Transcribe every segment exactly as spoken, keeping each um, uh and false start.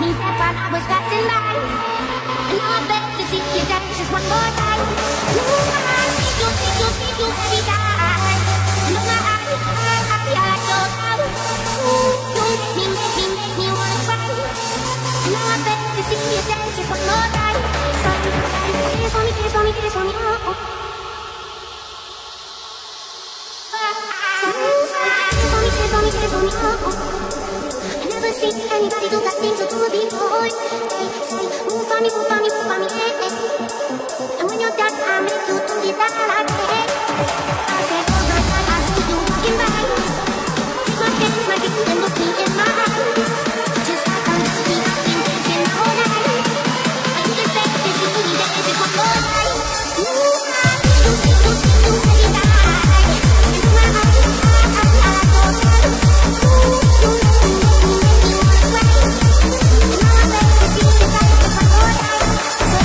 me back while I was passing by, and now I beg to see you dance just one more time. No, I see you, see you, see you every time. No, my eyes are happy at your side. Ooh, you make me, make me, make me wanna cry. Now I beg to see you dance just one more time. Sorry, sorry, dance for me, dance for me, dance for me. Oh, oh. Tell me, tell me, oh, oh. I never see anybody do that thing to do before. They say, move on me, move on me, move on me, hey, hey. And when you're done, I make you do it that I can. I say, oh my God, I see you walking by. Take my hands, my feet, and look me in my eyes. Just like I'm happy, I've been dancing all night. And you just think this is me, that is one more night. Ooh, I see you, see you, see you, every night. So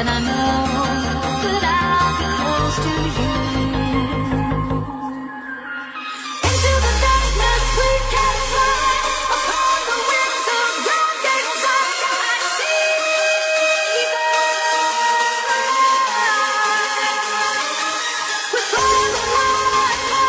and I know that I belong to you. Into the darkness we can fly, upon the wings of broken time. I see your eyes. With all the see.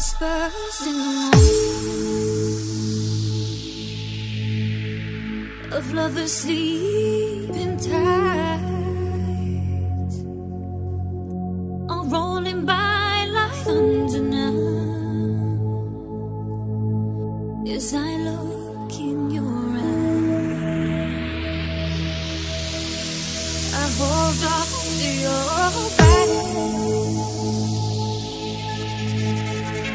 whispers in the morning of lovers sleeping tight, all rolling by like thunder now as I look in your eyes. I hold on to your back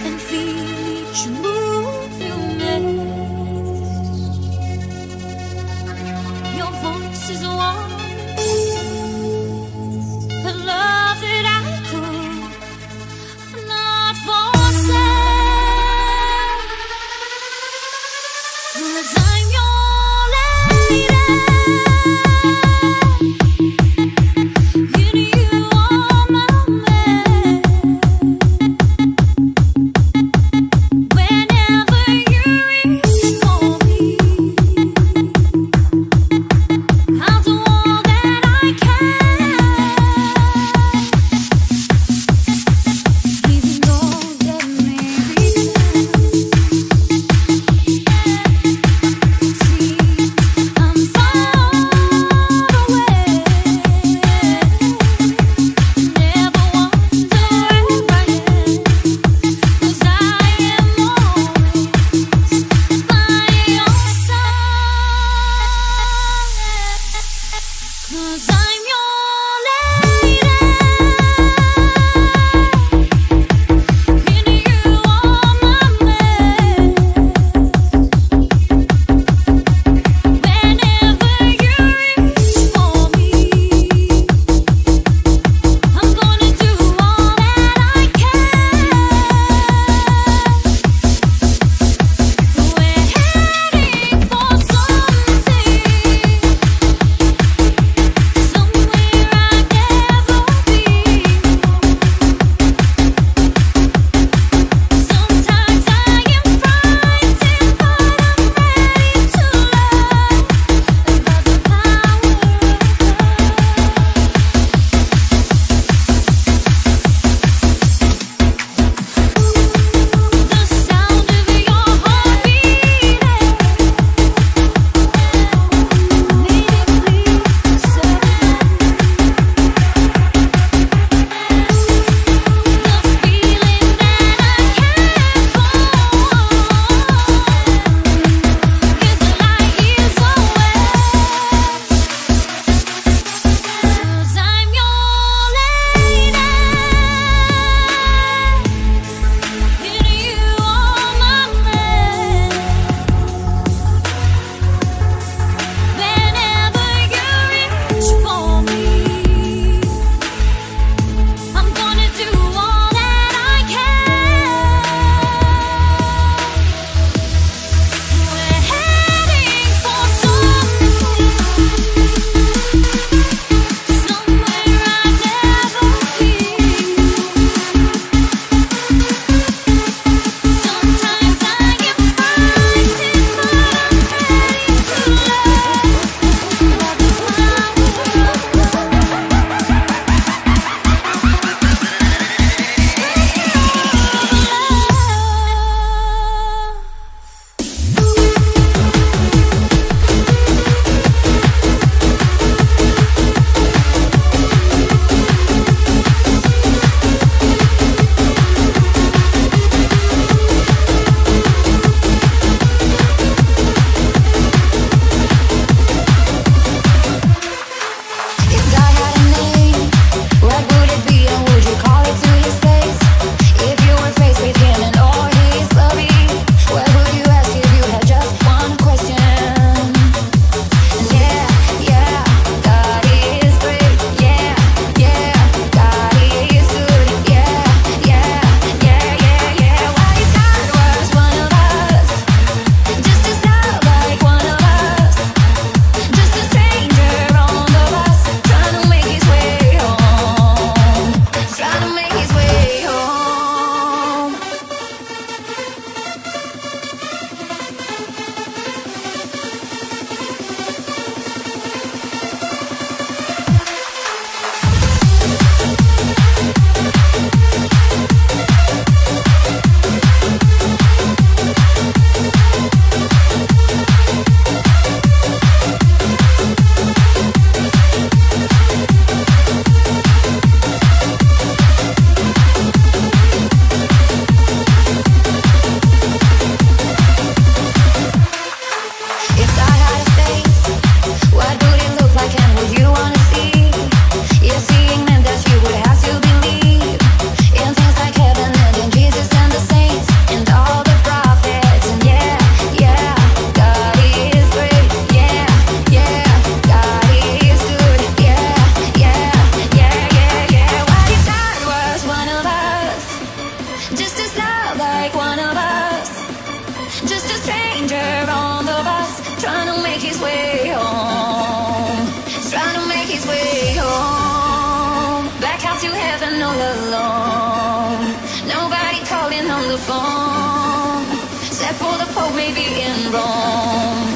and feel each move you make. Your voice is warm. felt like one of us, just a stranger on the bus, trying to make his way home, trying to make his way home, back out to heaven all alone. Nobody calling on the phone, except for the Pope maybe in Rome.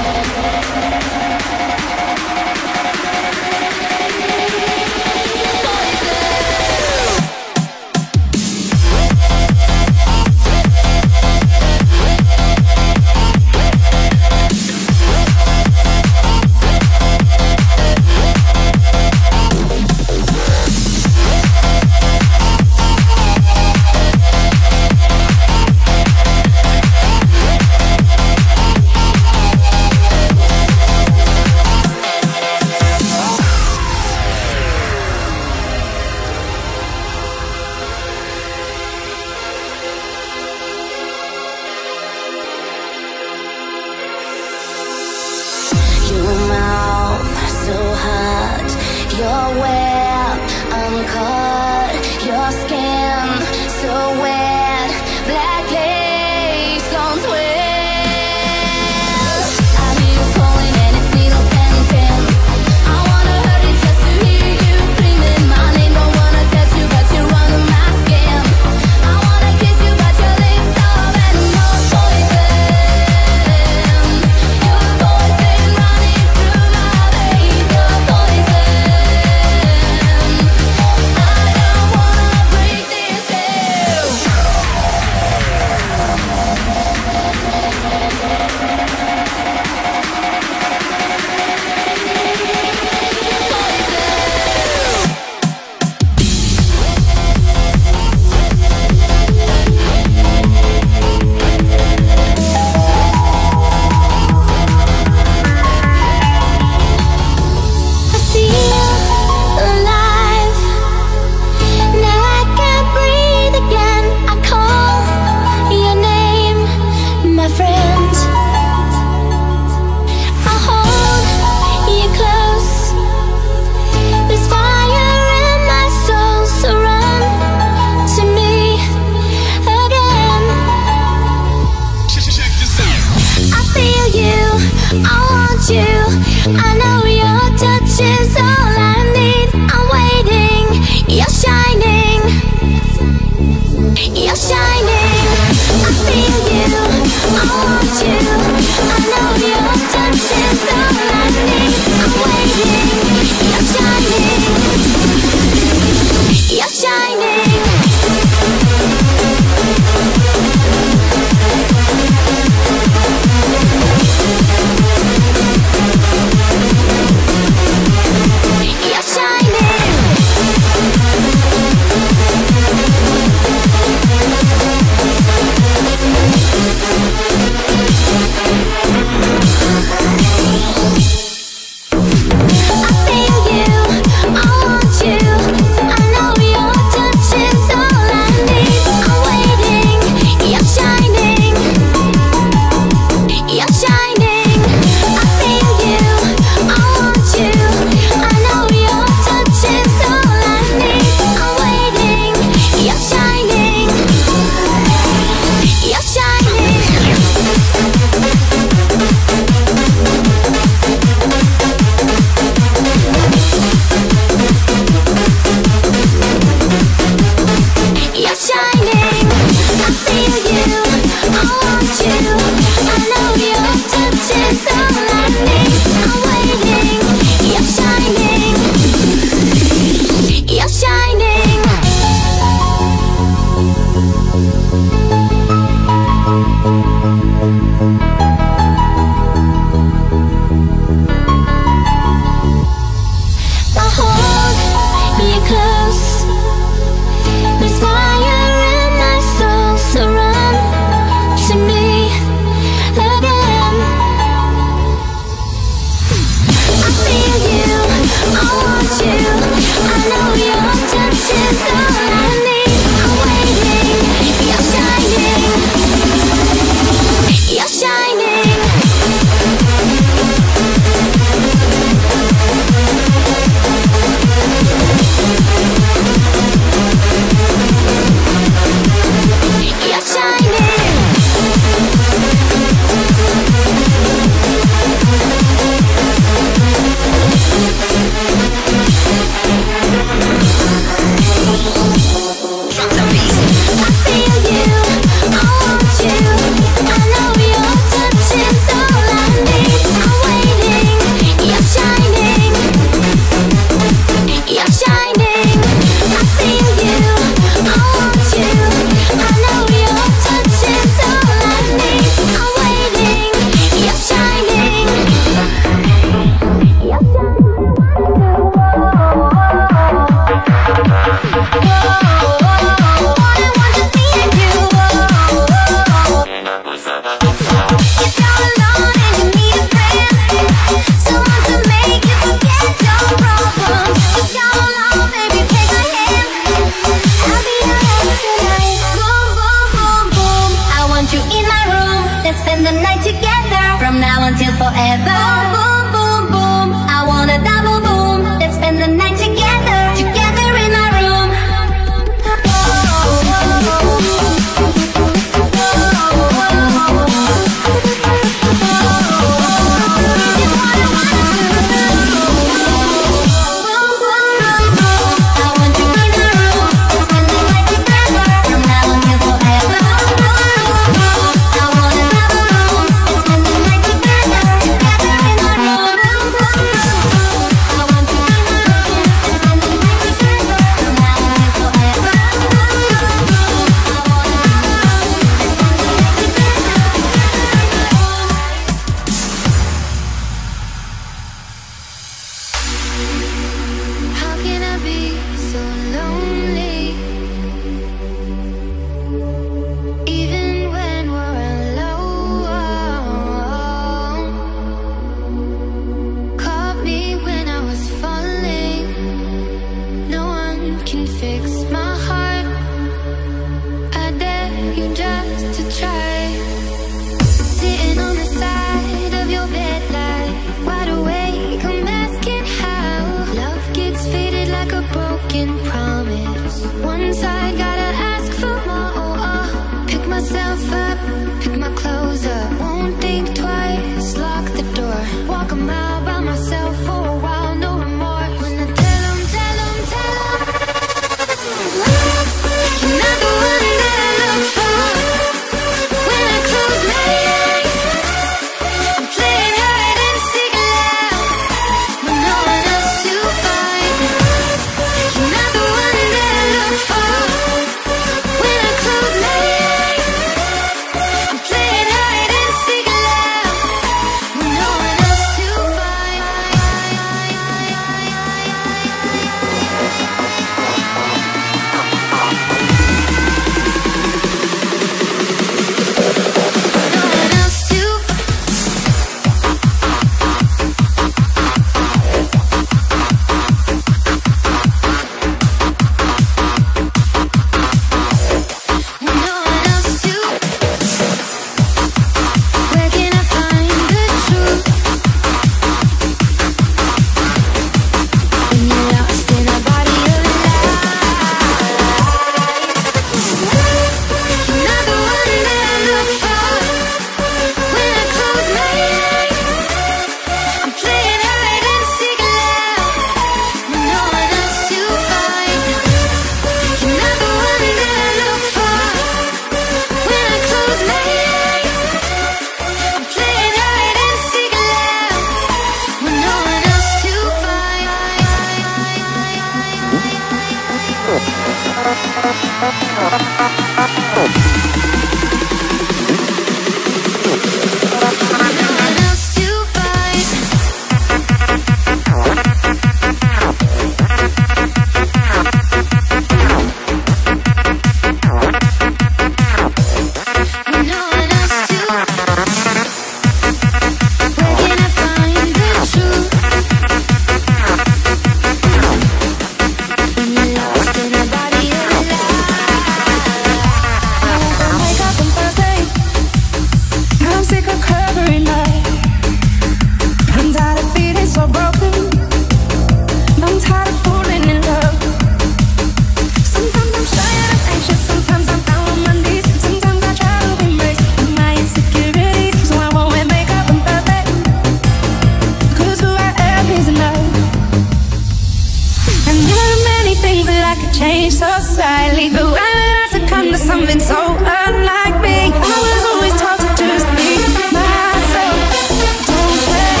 change so slightly, but when I succumb to something so unlike me, I was always taught to just be myself. Don't change for anyone. I wanna, I wanna,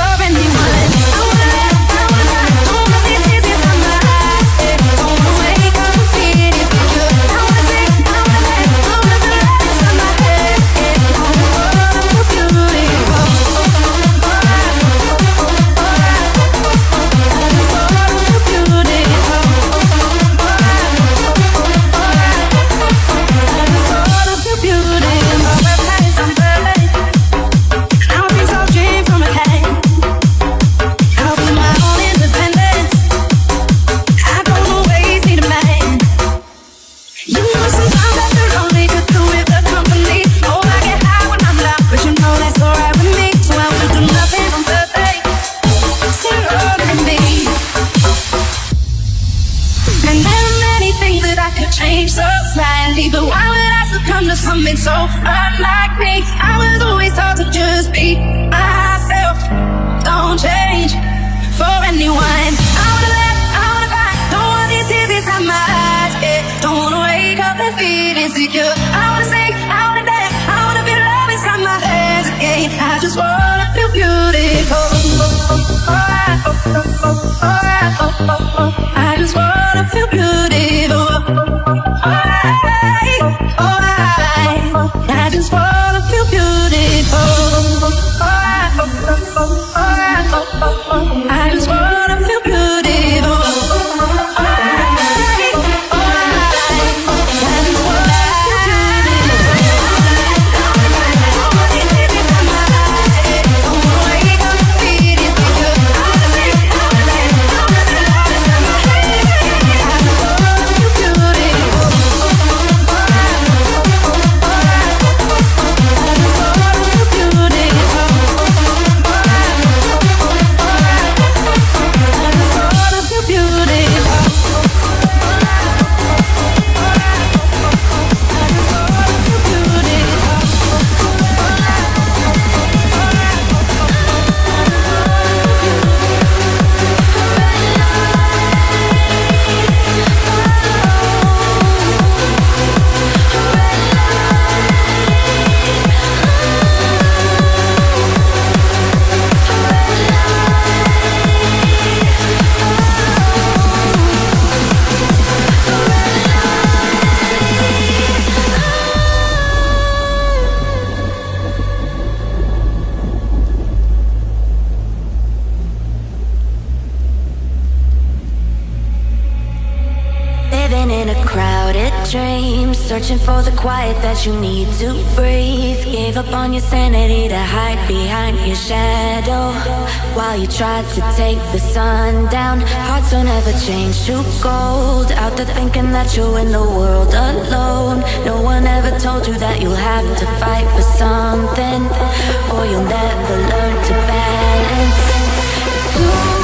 I wanna leave this inside my eyes. Don't wanna wake up and feel it if you could. I wanna sing, I wanna dance, I wanna feel love inside my head. I wanna fall and feel beautiful. So slightly, but why would I succumb to something so unlike me? I was always taught to just be myself. Don't change for anyone. I wanna laugh, I wanna cry, don't want these tears inside my eyes. Yeah, don't wanna wake up and feel insecure. I wanna sing, I wanna dance, I wanna feel love inside my hands again. I just wanna feel beautiful. I just wanna feel beautiful. Alright, alright, I just wanna feel beautiful. Alright, alright, I just wanna feel beautiful. Alright, alright, I just wanna feel beautiful. All these things inside my eyes, don't wanna wake up and feel this insecure. I wanna sing, I wanna dance, I wanna feel love inside my head. I just wanna feel beautiful. Searching for the quiet that you need to breathe. Gave up on your sanity to hide behind your shadow while you tried to take the sun down. Hearts will never change to gold. Out there thinking that you're in the world alone. No one ever told you that you'll have to fight for something, or you'll never learn to balance. Ooh.